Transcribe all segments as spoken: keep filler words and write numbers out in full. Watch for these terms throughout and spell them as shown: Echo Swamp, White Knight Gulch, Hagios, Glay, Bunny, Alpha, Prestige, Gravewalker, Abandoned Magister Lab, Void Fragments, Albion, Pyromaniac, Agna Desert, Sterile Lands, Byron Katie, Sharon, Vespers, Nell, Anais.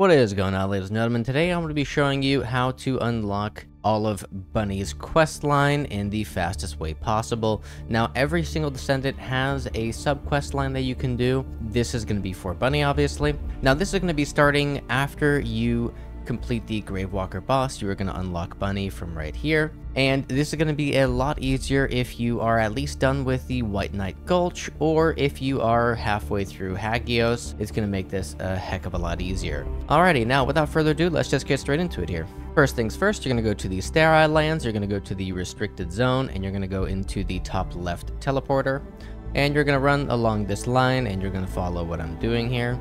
What is going on, ladies and gentlemen? Today I'm going to be showing you how to unlock all of Bunny's quest line in the fastest way possible. Now, every single descendant has a sub quest line that you can do. This is going to be for Bunny, obviously. Now, this is going to be starting after you complete the Gravewalker boss. You are going to unlock Bunny from right here. And this is going to be a lot easier if you are at least done with the White Knight Gulch, or if you are halfway through Hagios. It's going to make this a heck of a lot easier. Alrighty, now without further ado, let's just get straight into it here. First things first, you're going to go to the Sterile Lands, you're going to go to the Restricted Zone, and you're going to go into the top left teleporter. And you're going to run along this line, and you're going to follow what I'm doing here.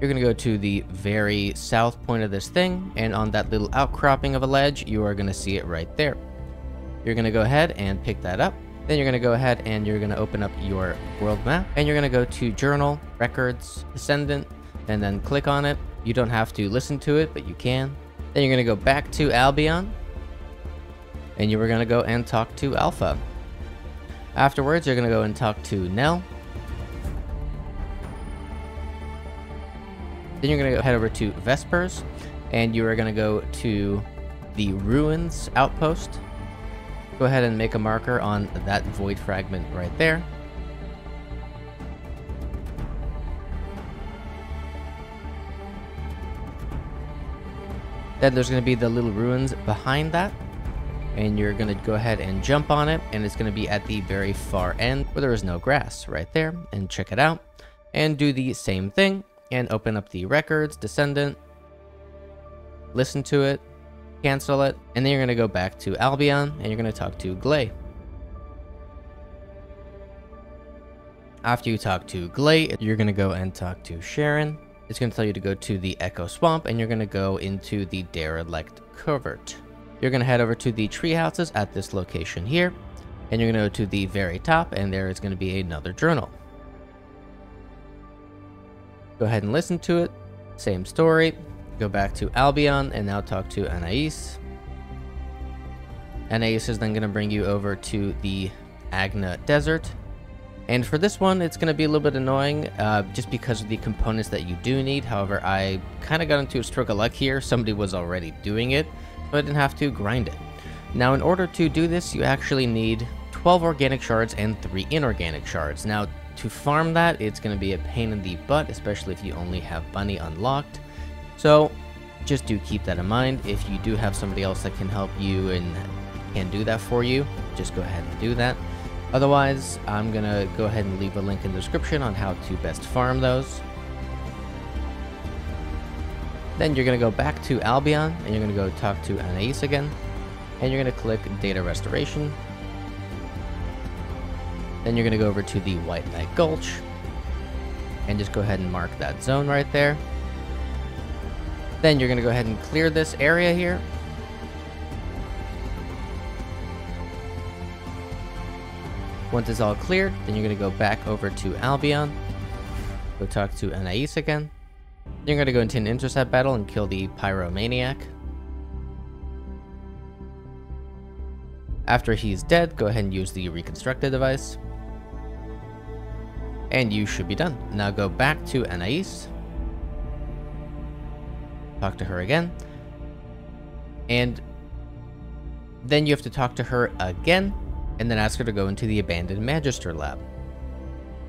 You're going to go to the very south point of this thing, and on that little outcropping of a ledge, you are going to see it right there. You're going to go ahead and pick that up. Then you're going to go ahead and you're going to open up your world map, and you're going to go to Journal, Records, Descendant, and then click on it. You don't have to listen to it, but you can. Then you're going to go back to Albion, and you are going to go and talk to Alpha. Afterwards, you're going to go and talk to Nell. Then you're going to go head over to Vespers, and you are going to go to the Ruins Outpost. Go ahead and make a marker on that Void Fragment right there. Then there's going to be the little ruins behind that, and you're going to go ahead and jump on it, and it's going to be at the very far end where there is no grass right there, and check it out. And do the same thing. And open up the records, descendant, listen to it, cancel it, and then you're going to go back to Albion, and you're going to talk to Glay. After you talk to Glay, you're going to go and talk to Sharon. It's going to tell you to go to the Echo Swamp, and you're going to go into the derelict covert. You're going to head over to the tree houses at this location here, and you're going to go to the very top, and there is going to be another journal. Go ahead and listen to it, same story, go back to Albion, and now talk to Anais. Anais is then going to bring you over to the Agna Desert, and for this one it's going to be a little bit annoying uh, just because of the components that you do need. However, I kind of got into a stroke of luck here. Somebody was already doing it, so I didn't have to grind it. Now, in order to do this, you actually need twelve organic shards and three inorganic shards. Now, to farm that, it's going to be a pain in the butt, especially if you only have Bunny unlocked. So just do keep that in mind. If you do have somebody else that can help you and can do that for you, just go ahead and do that. Otherwise, I'm going to go ahead and leave a link in the description on how to best farm those. Then you're going to go back to Albion, and you're going to go talk to Anais again. And you're going to click Data Restoration. Then you're going to go over to the White Knight Gulch, and just go ahead and mark that zone right there. Then you're going to go ahead and clear this area here. Once it's all cleared, then you're going to go back over to Albion, go talk to Anais again. Then you're going to go into an intercept battle and kill the Pyromaniac. After he's dead, go ahead and use the reconstructed device. And you should be done. Now go back to Anais. Talk to her again. And then you have to talk to her again. And then ask her to go into the Abandoned Magister Lab.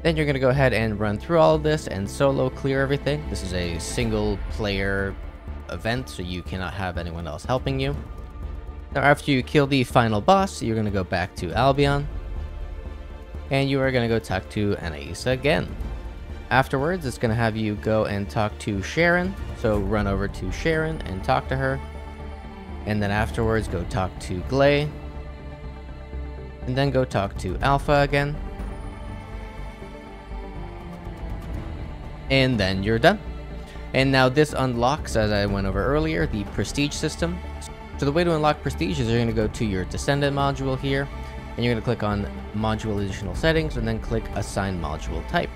Then you're going to go ahead and run through all of this and solo clear everything. This is a single player event, so you cannot have anyone else helping you. Now, after you kill the final boss, you're going to go back to Albion. And you are going to go talk to Anais again. Afterwards, it's going to have you go and talk to Sharon. So run over to Sharon and talk to her. And then afterwards, go talk to Glay. And then go talk to Alpha again. And then you're done. And now this unlocks, as I went over earlier, the Prestige system. So the way to unlock Prestige is you're going to go to your Descendant module here, and you're going to click on Module Additional Settings, and then click Assign Module Type.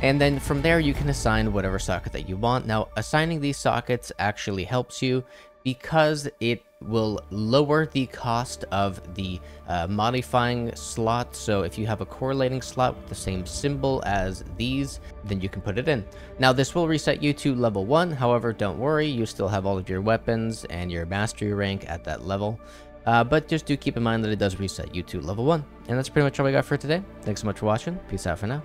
And then from there, you can assign whatever socket that you want. Now, assigning these sockets actually helps you because it will lower the cost of the uh, modifying slot. So if you have a correlating slot with the same symbol as these, then you can put it in. Now this will reset you to level one. However, don't worry, you still have all of your weapons and your mastery rank at that level. Uh, but just do keep in mind that it does reset you to level one. And that's pretty much all we got for today. Thanks so much for watching. Peace out for now.